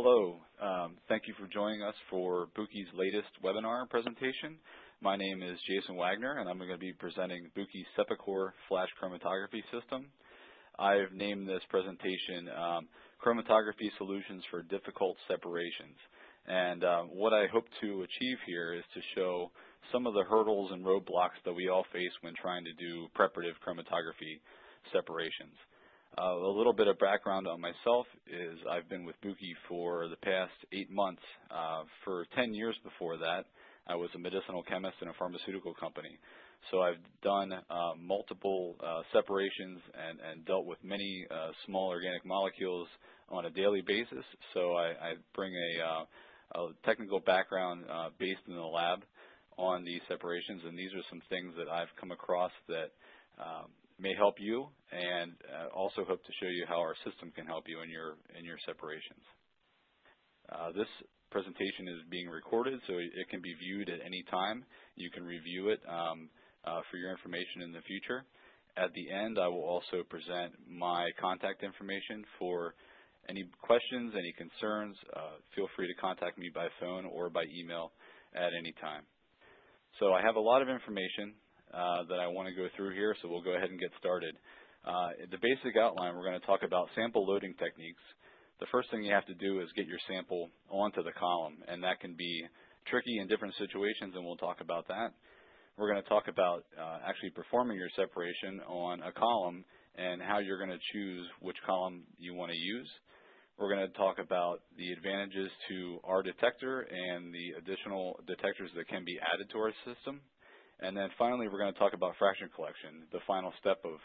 Hello. Thank you for joining us for BUCHI's latest webinar presentation. My name is Jason Wagner, and I'm going to be presenting BUCHI's Sepacore flash chromatography system. I've named this presentation Chromatography Solutions for Difficult Separations. And what I hope to achieve here is to show some of the hurdles and roadblocks that we all face when trying to do preparative chromatography separations. A little bit of background on myself is I've been with BUCHI for the past 8 months. For 10 years before that, I was a medicinal chemist in a pharmaceutical company. So I've done multiple separations and dealt with many small organic molecules on a daily basis. So I bring a technical background based in the lab on these separations, and these are some things that I've come across that may help you, and also hope to show you how our system can help you in your separations. This presentation is being recorded, so it can be viewed at any time. You can review it for your information in the future. At the end, I will also present my contact information for any questions, any concerns. Feel free to contact me by phone or by email at any time. So I have a lot of information that I want to go through here, so we'll go ahead and get started. The basic outline, we're going to talk about sample loading techniques. The first thing you have to do is get your sample onto the column, and that can be tricky in different situations, and we'll talk about that. We're going to talk about actually performing your separation on a column and how you're going to choose which column you want to use. We're going to talk about the advantages to our detector and the additional detectors that can be added to our system. And then finally, we're going to talk about fraction collection, the final step of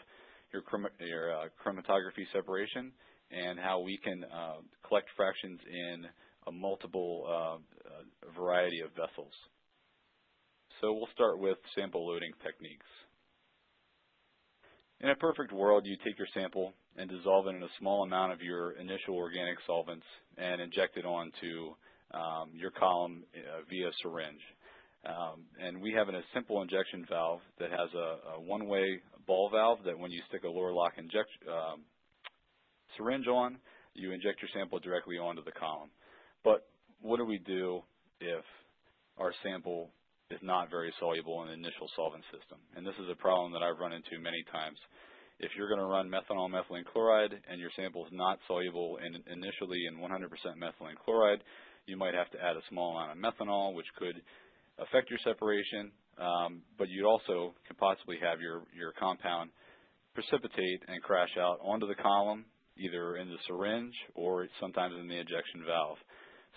your chromatography separation, and how we can collect fractions in a multiple variety of vessels. So we'll start with sample loading techniques. In a perfect world, you take your sample and dissolve it in a small amount of your initial organic solvents and inject it onto your column via syringe. And we have a simple injection valve that has a one-way ball valve that when you stick a lower lock syringe on, you inject your sample directly onto the column. But what do we do if our sample is not very soluble in the initial solvent system? And this is a problem that I've run into many times. If you're going to run methanol methylene chloride and your sample is not soluble initially in 100% methylene chloride, you might have to add a small amount of methanol, which could affect your separation, but you also can possibly have your compound precipitate and crash out onto the column, either in the syringe or sometimes in the injection valve.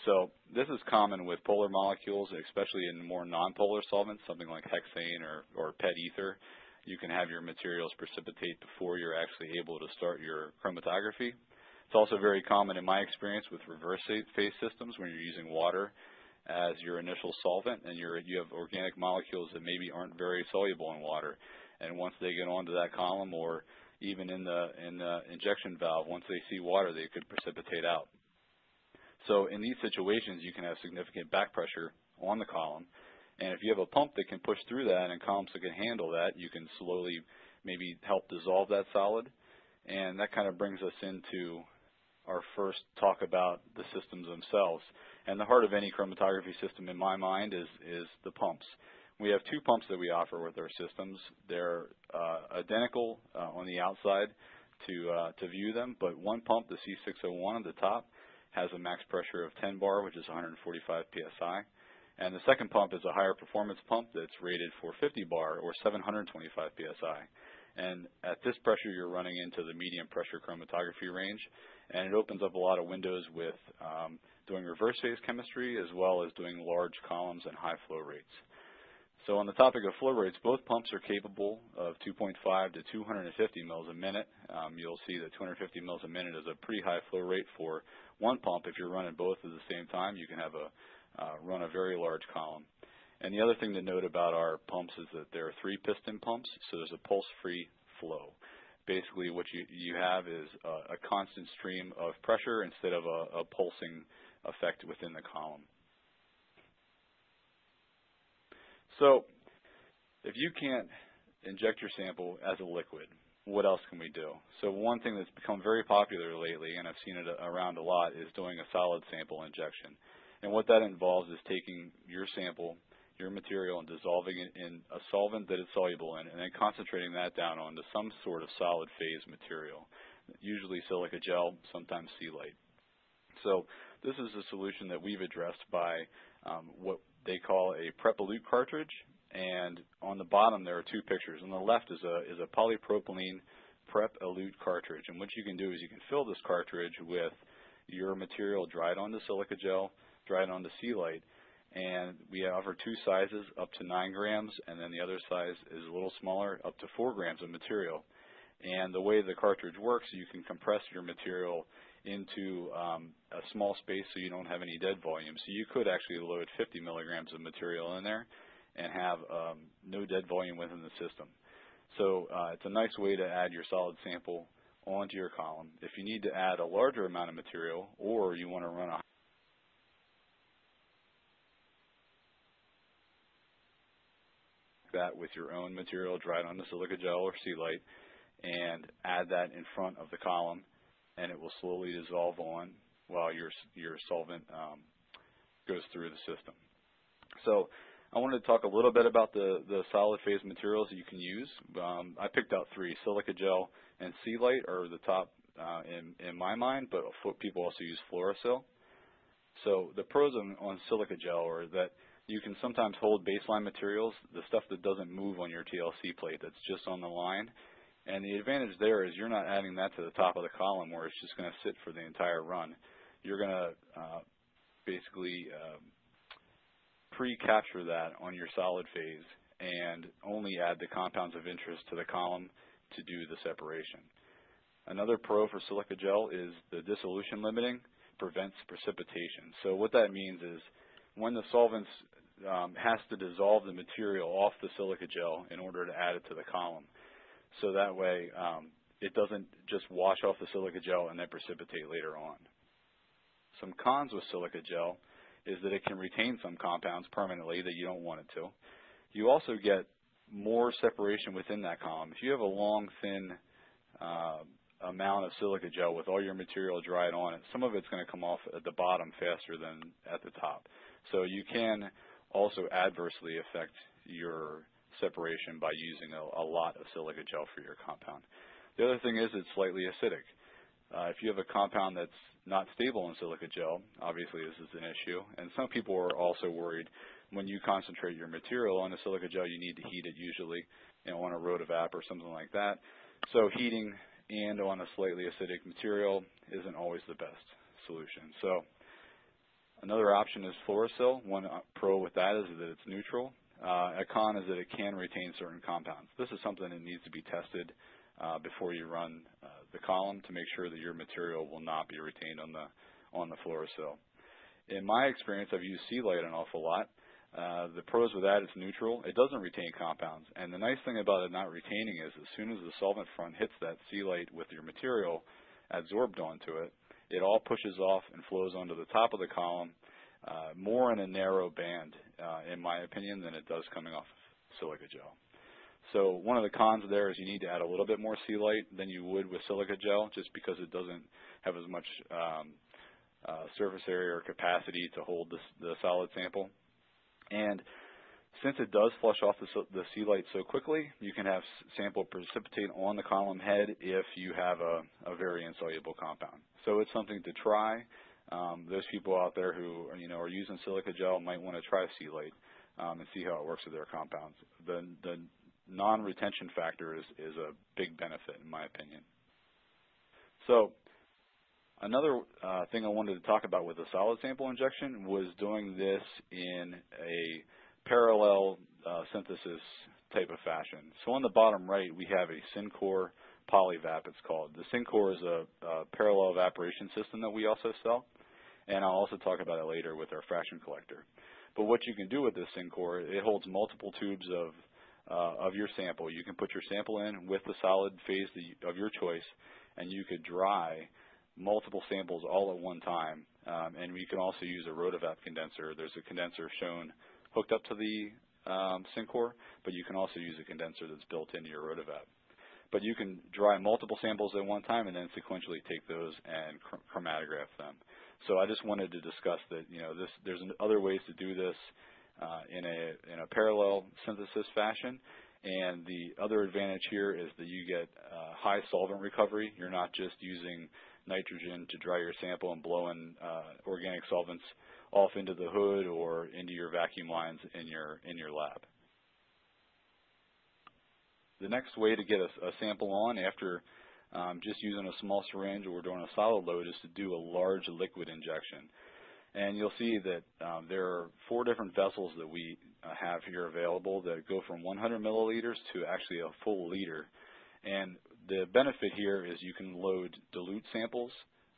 So this is common with polar molecules, especially in more nonpolar solvents, something like hexane or PET ether. You can have your materials precipitate before you're actually able to start your chromatography. It's also very common in my experience with reverse phase systems when you're using water as your initial solvent, and you have organic molecules that maybe aren't very soluble in water. And once they get onto that column or even in the injection valve, once they see water, they could precipitate out. So in these situations, you can have significant back pressure on the column. And if you have a pump that can push through that and columns that can handle that, you can slowly maybe help dissolve that solid. And that kind of brings us into our first talk about the systems themselves. And the heart of any chromatography system, in my mind, is the pumps. We have two pumps that we offer with our systems. They're identical on the outside to view them, but one pump, the C601 on the top, has a max pressure of 10 bar, which is 145 psi. And the second pump is a higher performance pump that's rated for 50 bar or 725 psi. And at this pressure, you're running into the medium pressure chromatography range, and it opens up a lot of windows with doing reverse phase chemistry as well as doing large columns and high flow rates. So on the topic of flow rates, both pumps are capable of 2.5 to 250 mils a minute. You'll see that 250 mils a minute is a pretty high flow rate for one pump. If you're running both at the same time, you can have run a very large column. And the other thing to note about our pumps is that there are three piston pumps, so there's a pulse-free flow. Basically, what you have is a constant stream of pressure instead of a pulsing effect within the column. So if you can't inject your sample as a liquid, what else can we do? So one thing that's become very popular lately, and I've seen it around a lot, is doing a solid sample injection. And what that involves is taking your sample, your material, and dissolving it in a solvent that it's soluble in, and then concentrating that down onto some sort of solid phase material, usually silica gel, sometimes Celite. So this is a solution that we've addressed by what they call a Prepalute cartridge. And on the bottom there are two pictures. On the left is a polypropylene Prepalute cartridge. And what you can do is you can fill this cartridge with your material dried onto silica gel, dried onto Celite. And we offer two sizes, up to 9 grams, and then the other size is a little smaller, up to 4 grams of material. And the way the cartridge works, you can compress your material into a small space so you don't have any dead volume. So you could actually load 50 milligrams of material in there and have no dead volume within the system. So it's a nice way to add your solid sample onto your column. If you need to add a larger amount of material or you want to run a that with your own material dried onto silica gel or Celite and add that in front of the column, and it will slowly dissolve on while your solvent goes through the system. So I wanted to talk a little bit about the solid phase materials that you can use. I picked out three. Silica gel and Celite are the top in my mind, but people also use Florisil. So the pros on silica gel are that you can sometimes hold baseline materials, the stuff that doesn't move on your TLC plate, that's just on the line. And the advantage there is you're not adding that to the top of the column where it's just going to sit for the entire run. You're going to basically pre-capture that on your solid phase and only add the compounds of interest to the column to do the separation. Another pro for silica gel is the dissolution limiting prevents precipitation. So what that means is when the solvent has to dissolve the material off the silica gel in order to add it to the column. So that way it doesn't just wash off the silica gel and then precipitate later on. Some cons with silica gel is that it can retain some compounds permanently that you don't want it to. You also get more separation within that column. If you have a long, thin amount of silica gel with all your material dried on it, some of it's going to come off at the bottom faster than at the top. So you can also adversely affect your separation by using a lot of silica gel for your compound. The other thing is it's slightly acidic. If you have a compound that's not stable in silica gel, obviously this is an issue. And some people are also worried when you concentrate your material on a silica gel, you need to heat it usually, you know, on a Rotovap or something like that. So heating and on a slightly acidic material isn't always the best solution. So another option is Florisil. One pro with that is that it's neutral. A con is that it can retain certain compounds. This is something that needs to be tested before you run the column to make sure that your material will not be retained on the Florisil. In my experience, I've used Celite an awful lot. The pros with that, it's neutral. It doesn't retain compounds. And the nice thing about it not retaining is as soon as the solvent front hits that Celite with your material adsorbed onto it, it all pushes off and flows onto the top of the column, more in a narrow band, in my opinion, than it does coming off silica gel. So one of the cons there is you need to add a little bit more Celite than you would with silica gel just because it doesn't have as much surface area or capacity to hold the solid sample. And since it does flush off the Celite so quickly, you can have sample precipitate on the column head if you have a very insoluble compound. So it's something to try. Those people out there who are using silica gel might want to try Celite and see how it works with their compounds. The non-retention factor is a big benefit in my opinion. So another thing I wanted to talk about with the solid sample injection was doing this in a parallel synthesis type of fashion. So on the bottom right we have a Syncore Polyvap, it's called. The Syncore is a parallel evaporation system that we also sell. And I'll also talk about it later with our fraction collector. But what you can do with this Syncore, it holds multiple tubes of your sample. You can put your sample in with the solid phase of your choice, and you could dry multiple samples all at one time. And we can also use a Rotovap condenser. There's a condenser shown hooked up to the Syncore, but you can also use a condenser that's built into your Rotovap. But you can dry multiple samples at one time and then sequentially take those and chromatograph them. So I just wanted to discuss that, you know, there's other ways to do this in a parallel synthesis fashion. And the other advantage here is that you get high solvent recovery. You're not just using nitrogen to dry your sample and blowing organic solvents off into the hood or into your vacuum lines in your lab. The next way to get a sample on after just using a small syringe or doing a solid load is to do a large liquid injection. And you'll see that there are 4 different vessels that we have here available that go from 100 milliliters to actually a full liter. And the benefit here is you can load dilute samples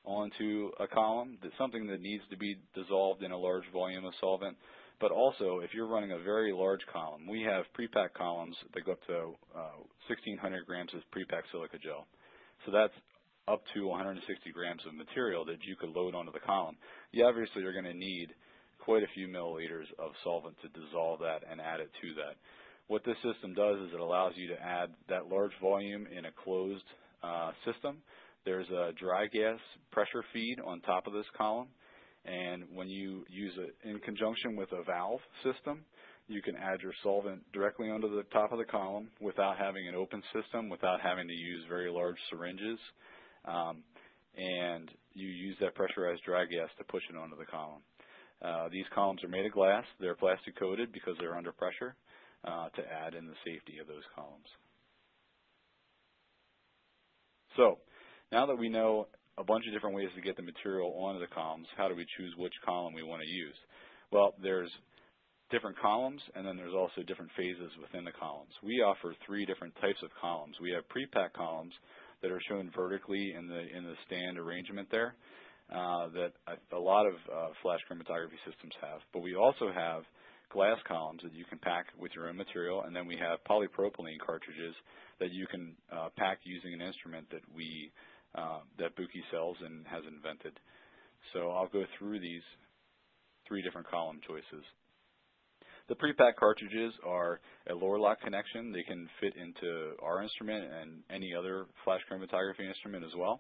onto a column. That's something that needs to be dissolved in a large volume of solvent. But also, if you're running a very large column, we have prepack columns that go up to 1,600 grams of prepack silica gel. So that's up to 160 grams of material that you could load onto the column. You obviously are going to need quite a few milliliters of solvent to dissolve that and add it to that. What this system does is it allows you to add that large volume in a closed system. There's a dry gas pressure feed on top of this column, and when you use it in conjunction with a valve system, you can add your solvent directly onto the top of the column without having an open system, without having to use very large syringes, and you use that pressurized dry gas to push it onto the column. These columns are made of glass. They're plastic coated because they're under pressure. To add in the safety of those columns. So now that we know a bunch of different ways to get the material onto the columns, how do we choose which column we want to use? Well, there's different columns, and then there's also different phases within the columns. We offer 3 different types of columns. We have prepack columns that are shown vertically in the stand arrangement there that a lot of flash chromatography systems have, but we also have glass columns that you can pack with your own material, and then we have polypropylene cartridges that you can pack using an instrument that that BUCHI sells and has invented. So I'll go through these 3 different column choices. The prepack cartridges are a lower lock connection. They can fit into our instrument and any other flash chromatography instrument as well.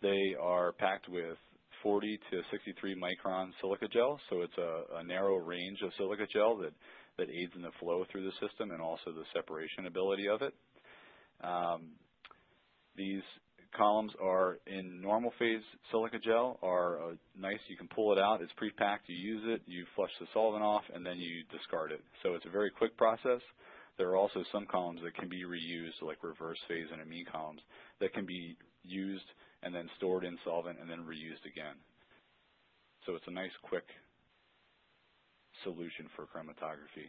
They are packed with 40 to 63 micron silica gel, so it's a narrow range of silica gel that aids in the flow through the system and also the separation ability of it. These columns are in normal phase silica gel, are nice. You can pull it out. It's pre-packed. You use it. You flush the solvent off, and then you discard it. So it's a very quick process. There are also some columns that can be reused, like reverse phase and amine columns, that can be used and then stored in solvent and then reused again. So it's a nice quick solution for chromatography.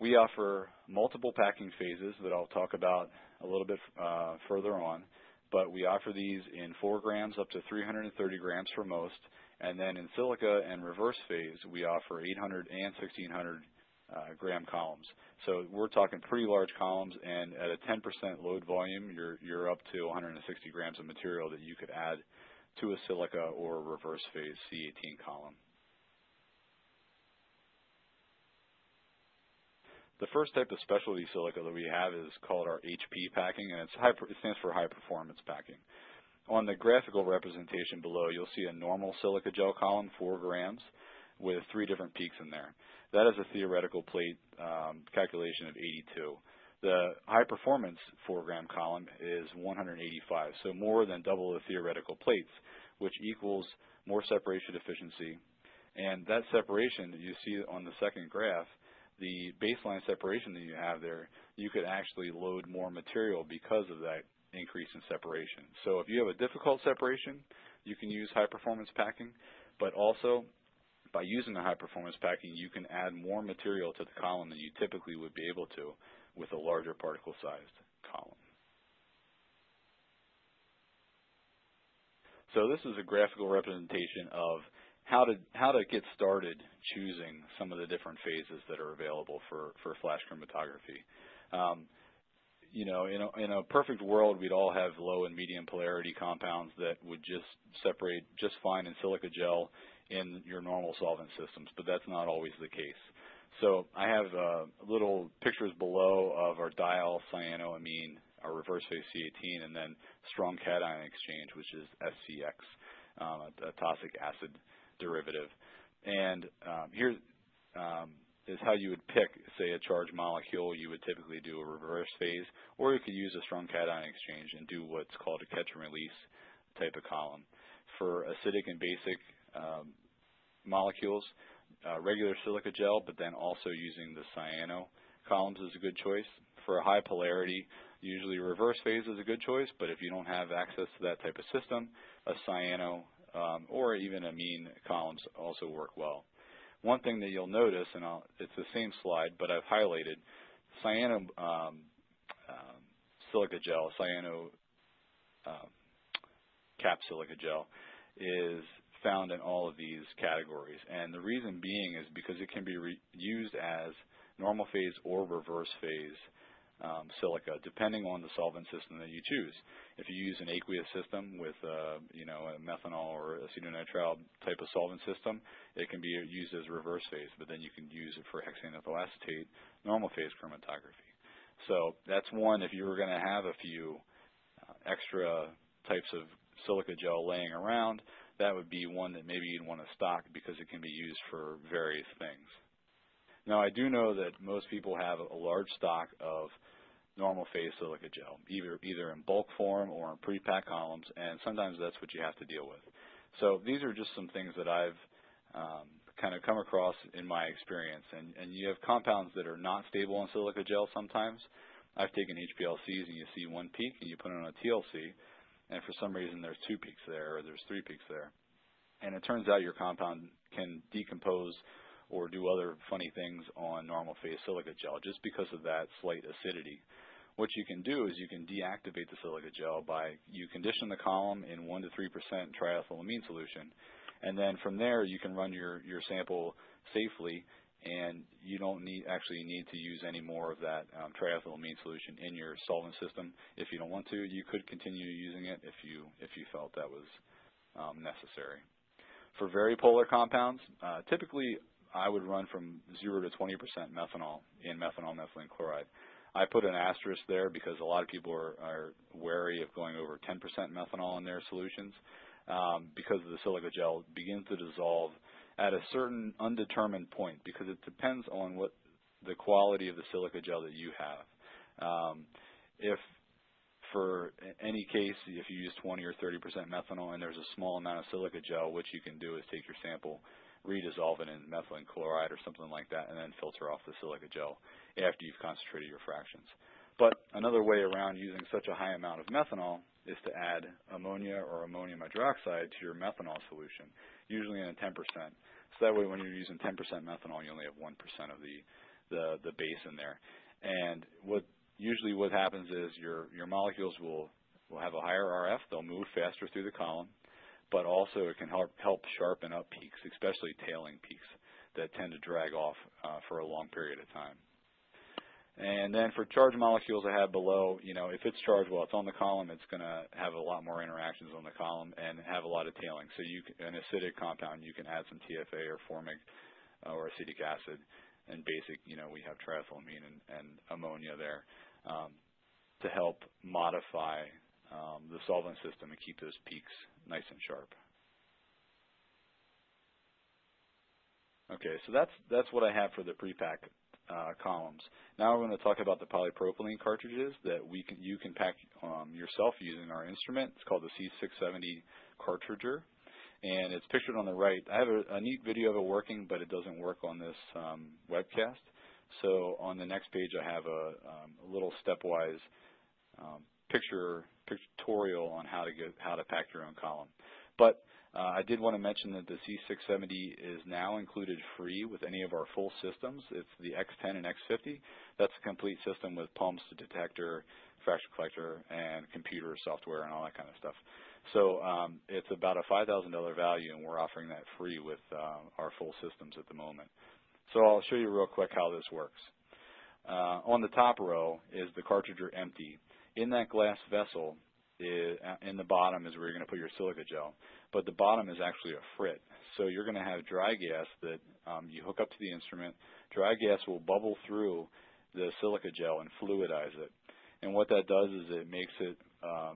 We offer multiple packing phases that I'll talk about a little bit further on, but we offer these in 4 grams up to 330 grams for most, and then in silica and reverse phase we offer 800 and 1600 gram columns. So we're talking pretty large columns, and at a 10% load volume, you're up to 160 grams of material that you could add to a silica or reverse phase C18 column. The first type of specialty silica that we have is called our HP packing, and it stands for high performance packing. On the graphical representation below, you'll see a normal silica gel column, 4 grams, with 3 different peaks in there. That is a theoretical plate calculation of 82. The high performance 4 gram column is 185, so more than double the theoretical plates, which equals more separation efficiency. And that separation that you see on the second graph, the baseline separation that you have there, you could actually load more material because of that increase in separation. So if you have a difficult separation, you can use high performance packing, but also by using the high-performance packing, you can add more material to the column than you typically would be able to with a larger particle-sized column. So this is a graphical representation of how to get started choosing some of the different phases that are available for flash chromatography. You know, in a perfect world, we'd all have low and medium polarity compounds that would just separate just fine in silica gel in your normal solvent systems, but that's not always the case. So I have little pictures below of our dial cyanoamine, or reverse phase C18, and then strong cation exchange, which is SCX, a toxic acid derivative. And here is how you would pick, say, a charged molecule. You would typically do a reverse phase, or you could use a strong cation exchange and do what's called a catch and release type of column. For acidic and basic molecules, regular silica gel, but then also using the cyano columns is a good choice. For a high polarity, usually reverse phase is a good choice, but if you don't have access to that type of system, a cyano or even amine columns also work well. One thing that you'll notice, and it's the same slide, but I've highlighted, cyano silica gel, cyano cap silica gel is found in all of these categories. And the reason being is because it can be used as normal phase or reverse phase silica, depending on the solvent system that you choose. If you use an aqueous system with a methanol or acetonitrile type of solvent system, it can be used as reverse phase, but then you can use it for hexanethyl acetate, normal phase chromatography. So that's one, if you were going to have a few extra types of silica gel laying around, that would be one that maybe you'd want to stock because it can be used for various things. Now, I do know that most people have a large stock of normal phase silica gel, either in bulk form or in pre-packed columns, and sometimes that's what you have to deal with. So these are just some things that I've kind of come across in my experience. And you have compounds that are not stable in silica gel sometimes. I've taken HPLCs, and you see one peak, and you put it on a TLC, and for some reason there's two peaks there or there's three peaks there. And it turns out your compound can decompose or do other funny things on normal phase silica gel just because of that slight acidity. What you can do is you can deactivate the silica gel by you condition the column in 1 to 3% triethylamine solution. And then from there, you can run your sample safely, and you don't actually need to use any more of that triethylamine solution in your solvent system. If you don't want to, you could continue using it if you felt that was necessary. For very polar compounds, typically I would run from 0 to 20% methanol in methanol methylene chloride. I put an asterisk there because a lot of people are wary of going over 10% methanol in their solutions because the silica gel begins to dissolve at a certain undetermined point because it depends on what the quality of the silica gel that you have. If for any case, if you use 20 or 30% methanol and there's a small amount of silica gel, what you can do is take your sample, redissolve it in methylene chloride or something like that, and then filter off the silica gel after you've concentrated your fractions. But another way around using such a high amount of methanol is to add ammonia or ammonium hydroxide to your methanol solution, usually in a 10%. So that way when you're using 10% methanol, you only have 1% of the base in there. And what happens is your molecules will have a higher RF. They'll move faster through the column. But also it can help sharpen up peaks, especially tailing peaks that tend to drag off for a long period of time. And then for charged molecules I have below, if it's charged while it's on the column, it's going to have a lot more interactions on the column and have a lot of tailing. So an acidic compound, you can add some TFA or formic or acetic acid. And basic, we have triethylamine and ammonia there to help modify the solvent system and keep those peaks nice and sharp. Okay, so that's what I have for the pre-pack columns. Now we're going to talk about the polypropylene cartridges that you can pack yourself using our instrument. It's called the C670 cartridger, and it's pictured on the right. I have a neat video of it working, but it doesn't work on this webcast. So on the next page, I have a little stepwise pictorial on how to pack your own column. But I did want to mention that the C670 is now included free with any of our full systems. It's the X10 and X50. That's a complete system with pumps, detector, fraction collector, and computer software and all that kind of stuff. So it's about a $5,000 value, and we're offering that free with our full systems at the moment. So I'll show you real quick how this works. On the top row is the cartridger empty. In that glass vessel, in the bottom is where you're going to put your silica gel, but the bottom is actually a frit. So you're going to have dry gas that you hook up to the instrument. Dry gas will bubble through the silica gel and fluidize it. And what that does is it makes it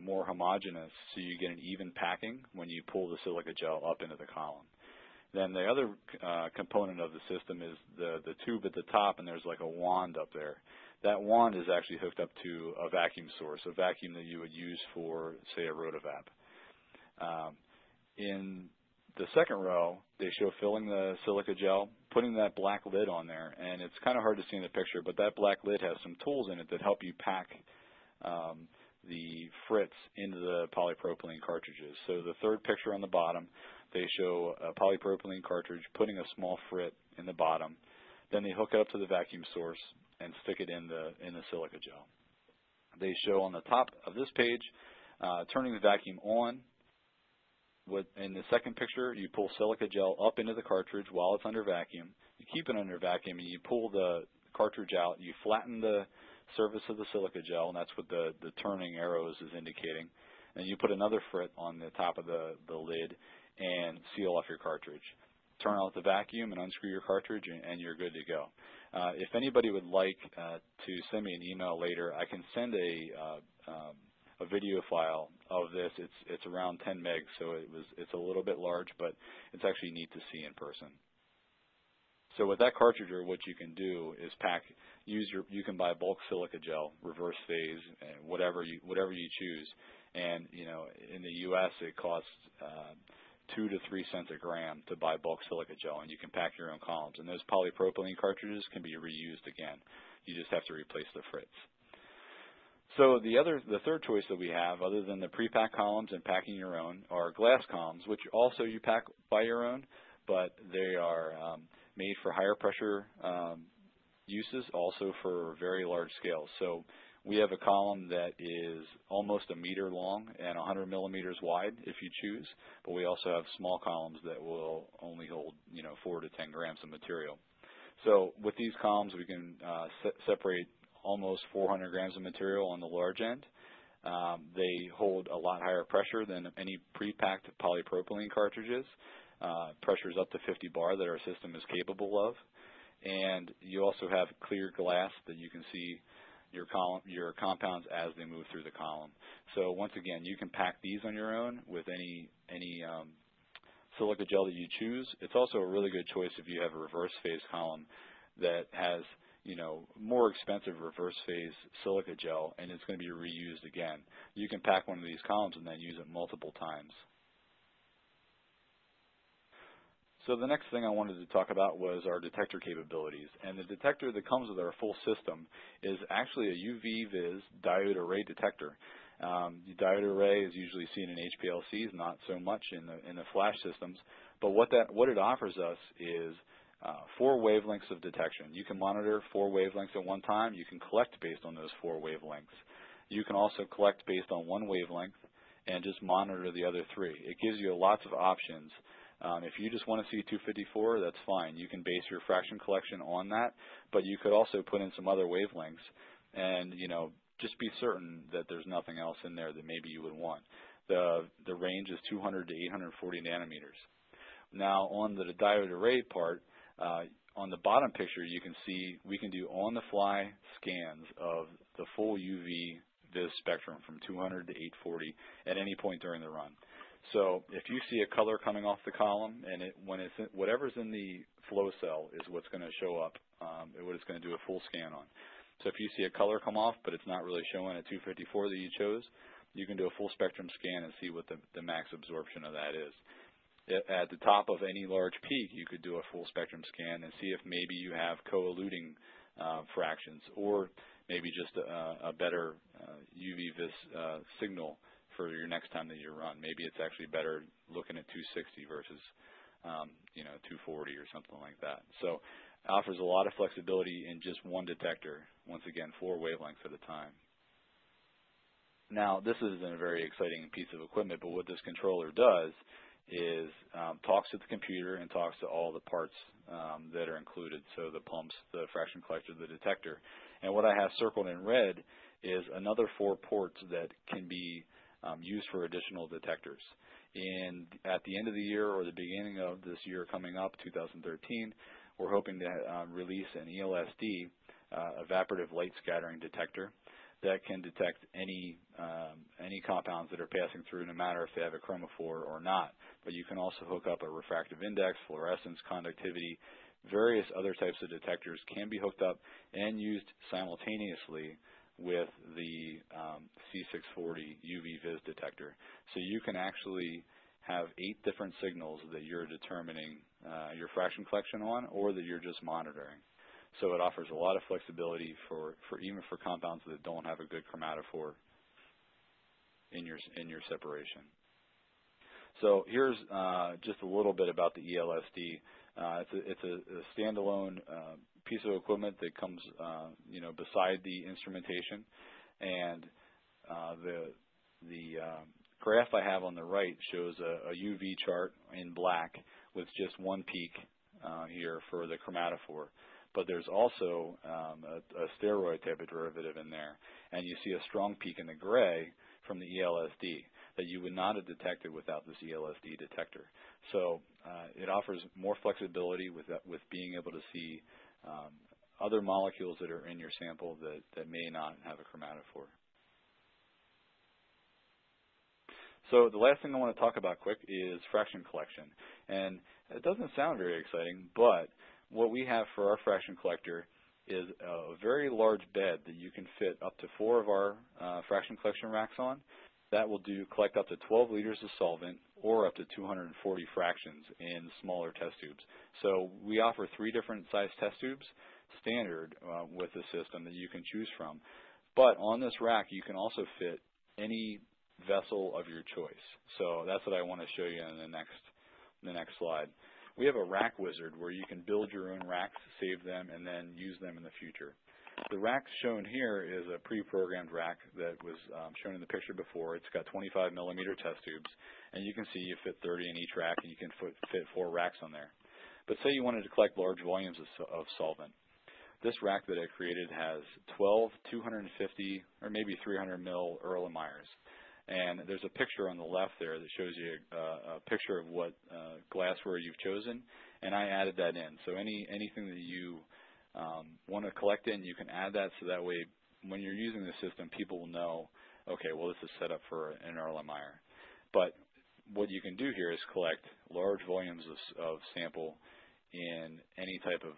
more homogeneous, so you get an even packing when you pull the silica gel up into the column. Then the other component of the system is the tube at the top, and there's like a wand up there. That wand is actually hooked up to a vacuum source, a vacuum that you would use for, say, a rotavap. In the second row, they show filling the silica gel, putting that black lid on there, and it's kind of hard to see in the picture, but that black lid has some tools in it that help you pack the frits into the polypropylene cartridges. So the third picture on the bottom, they show a polypropylene cartridge putting a small frit in the bottom. Then they hook it up to the vacuum source and stick it in the silica gel. They show on the top of this page turning the vacuum on. In the second picture, you pull silica gel up into the cartridge while it's under vacuum. You keep it under vacuum, and you pull the cartridge out. You flatten the surface of the silica gel, and that's what the turning arrows is indicating. And you put another frit on the top of the lid and seal off your cartridge. Turn out the vacuum and unscrew your cartridge, and you're good to go. If anybody would like to send me an email later, I can send a video file of this. It's around 10 megs, so it's a little bit large, but it's actually neat to see in person. So with that cartridger, what you can do is you can buy bulk silica gel, reverse phase, and whatever you choose. And you know, in the U.S., it costs 2 to 3 cents a gram to buy bulk silica gel, and you can pack your own columns. And those polypropylene cartridges can be reused again. You just have to replace the frits. So the third choice that we have, other than the pre-pack columns and packing your own, are glass columns, which also you pack by your own, but they are made for higher pressure uses, also for very large scales. So we have a column that is almost a meter long and 100 millimeters wide, if you choose. But we also have small columns that will only hold, 4 to 10 grams of material. So with these columns, we can separate almost 400 grams of material on the large end. They hold a lot higher pressure than any pre-packed polypropylene cartridges, pressures up to 50 bar that our system is capable of. And you also have clear glass that you can see your compounds as they move through the column. So once again, you can pack these on your own with any silica gel that you choose. It's also a really good choice if you have a reverse phase column that has more expensive reverse phase silica gel, and it's going to be reused again. You can pack one of these columns and then use it multiple times. So the next thing I wanted to talk about was our detector capabilities. And the detector that comes with our full system is actually a UV-Vis diode array detector. The diode array is usually seen in HPLCs, not so much in the flash systems. But what it offers us is 4 wavelengths of detection. You can monitor 4 wavelengths at one time. You can collect based on those 4 wavelengths. You can also collect based on 1 wavelength and just monitor the other 3. It gives you lots of options. If you just want to see 254, that's fine. You can base your fraction collection on that, but you could also put in some other wavelengths and, just be certain that there's nothing else in there that maybe you would want. The range is 200 to 840 nanometers. Now, on the diode array part, on the bottom picture, you can see we can do on-the-fly scans of the full UV-Vis spectrum from 200 to 840 at any point during the run. So if you see a color coming off the column, and whatever's in the flow cell is what's going to show up, what it's going to do a full scan on. So if you see a color come off, but it's not really showing at 254 that you chose, you can do a full spectrum scan and see what the max absorption of that is. At the top of any large peak, you could do a full spectrum scan and see if maybe you have co-eluting fractions, or maybe just a better UV-Vis signal for your next time that you run. Maybe it's actually better looking at 260 versus 240 or something like that. So it offers a lot of flexibility in just one detector. Once again, 4 wavelengths at a time. Now, this isn't a very exciting piece of equipment, but what this controller does is talks to the computer and talks to all the parts that are included, so the pumps, the fraction collector, the detector. And what I have circled in red is another 4 ports that can be used for additional detectors. And at the end of the year or the beginning of this year coming up, 2013, we're hoping to release an ELSD, evaporative light scattering detector, that can detect any compounds that are passing through, no matter if they have a chromophore or not. But you can also hook up a refractive index, fluorescence, conductivity, various other types of detectors can be hooked up and used simultaneously with the C640 UV-Vis detector. So you can actually have 8 different signals that you're determining your fraction collection on, or that you're just monitoring. So it offers a lot of flexibility for even compounds that don't have a good chromatophore in your separation. So here's just a little bit about the ELSD. It's a standalone piece of equipment that comes beside the instrumentation, and the graph I have on the right shows a UV chart in black with just one peak here for the chromatophore. But there's also a steroid type of derivative in there. And you see a strong peak in the gray from the ELSD that you would not have detected without this ELSD detector. So it offers more flexibility with being able to see other molecules that are in your sample that may not have a chromatophore. So the last thing I want to talk about quick is fraction collection. And it doesn't sound very exciting, but what we have for our fraction collector is a very large bed that you can fit up to 4 of our fraction collection racks on. That will collect up to 12 liters of solvent or up to 240 fractions in smaller test tubes. So we offer 3 different size test tubes standard with the system that you can choose from. But on this rack, you can also fit any vessel of your choice. So that's what I want to show you in the next slide. We have a rack wizard where you can build your own racks, save them, and then use them in the future. The rack shown here is a pre-programmed rack that was shown in the picture before. It's got 25mm test tubes, and you can see you fit 30 in each rack, and you can fit 4 racks on there. But say you wanted to collect large volumes of solvent. This rack that I created has 12, 250, or maybe 300mm Erlenmeyers. And there's a picture on the left there that shows you a picture of what glassware you've chosen, and I added that in. So anything that you want to collect in, you can add that, so that way when you're using the system, people will know, okay, well, this is set up for an Erlenmeyer. But what you can do here is collect large volumes of sample in any type of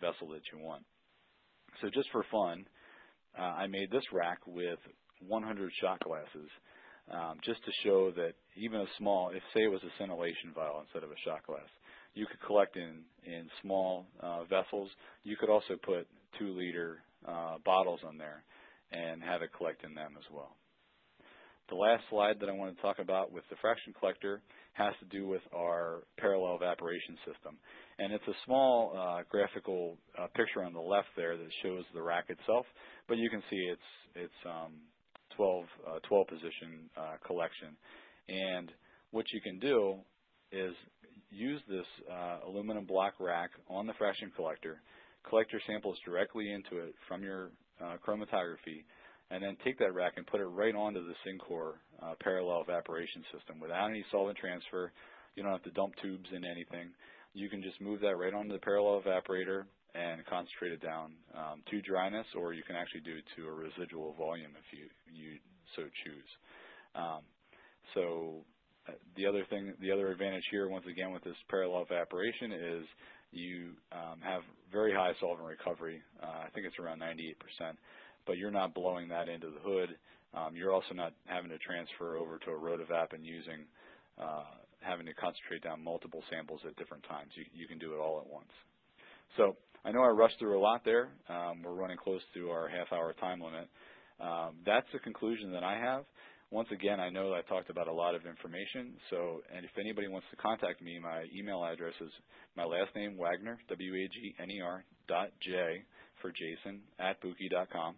vessel that you want. So just for fun, I made this rack with 100 shot glasses. Just to show that even a small, if say it was a scintillation vial instead of a shot glass, you could collect in small vessels. You could also put 2-liter bottles on there and have it collect in them as well. The last slide that I want to talk about with the fraction collector has to do with our parallel evaporation system. And it's a small graphical picture on the left there that shows the rack itself, but you can see it's 12 position collection. And what you can do is use this aluminum block rack on the fraction collector, collect your samples directly into it from your chromatography, and then take that rack and put it right onto the Syncore parallel evaporation system without any solvent transfer. You don't have to dump tubes in anything. You can just move that right onto the parallel evaporator and concentrate it down to dryness, or you can actually do it to a residual volume if you so choose. So the other advantage here, once again, with this parallel evaporation is you have very high solvent recovery. I think it's around 98%, but you're not blowing that into the hood. You're also not having to transfer over to a rotavap and having to concentrate down multiple samples at different times. You can do it all at once. So I know I rushed through a lot there. We're running close to our half-hour time limit. That's the conclusion that I have. Once again, I know I talked about a lot of information. So, and if anybody wants to contact me, my email address is my last name, Wagner, W-A-G-N-E-R, .J for Jason, @buchi.com.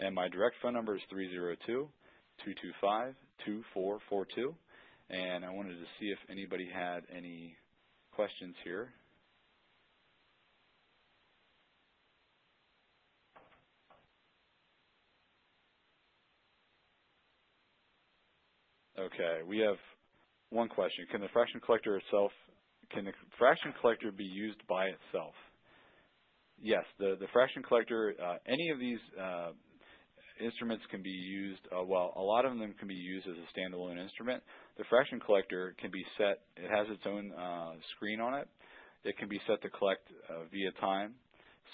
And my direct phone number is 302-225-2442. And I wanted to see if anybody had any questions here. Okay, we have one question. Can the fraction collector be used by itself? Yes, the fraction collector, any of these instruments can be used, well, a lot of them can be used as a standalone instrument. The fraction collector can be set, it has its own screen on it. It can be set to collect via time,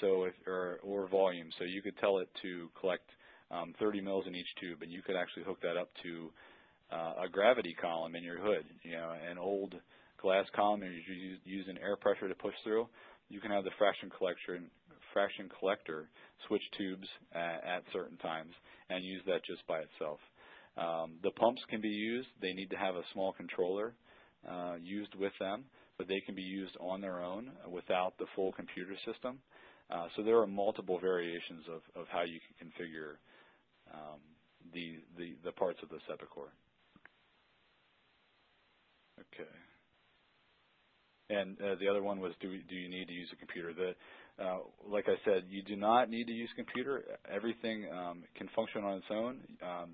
so if, or volume. So you could tell it to collect 30 mils in each tube, and you could actually hook that up to a gravity column in your hood, you know, an old glass column, and you use an air pressure to push through. You can have the fraction collector switch tubes at certain times and use that just by itself. The pumps can be used. They need to have a small controller used with them, but they can be used on their own without the full computer system. So there are multiple variations of how you can configure the parts of the Sepacore. Okay. And the other one was, do you need to use a computer? Like I said, you do not need to use a computer. Everything can function on its own.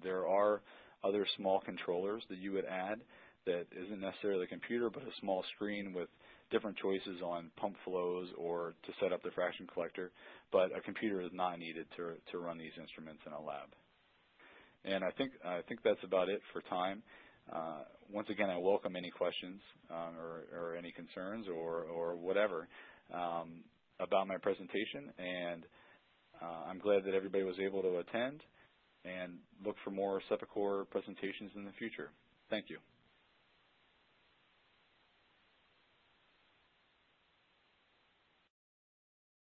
There are other small controllers that you would add that isn't necessarily a computer, but a small screen with different choices on pump flows or to set up the fraction collector. But a computer is not needed to run these instruments in a lab. And I think that's about it for time. Once again, I welcome any questions or any concerns or whatever about my presentation, and I'm glad that everybody was able to attend, and look for more Sepacore presentations in the future. Thank you.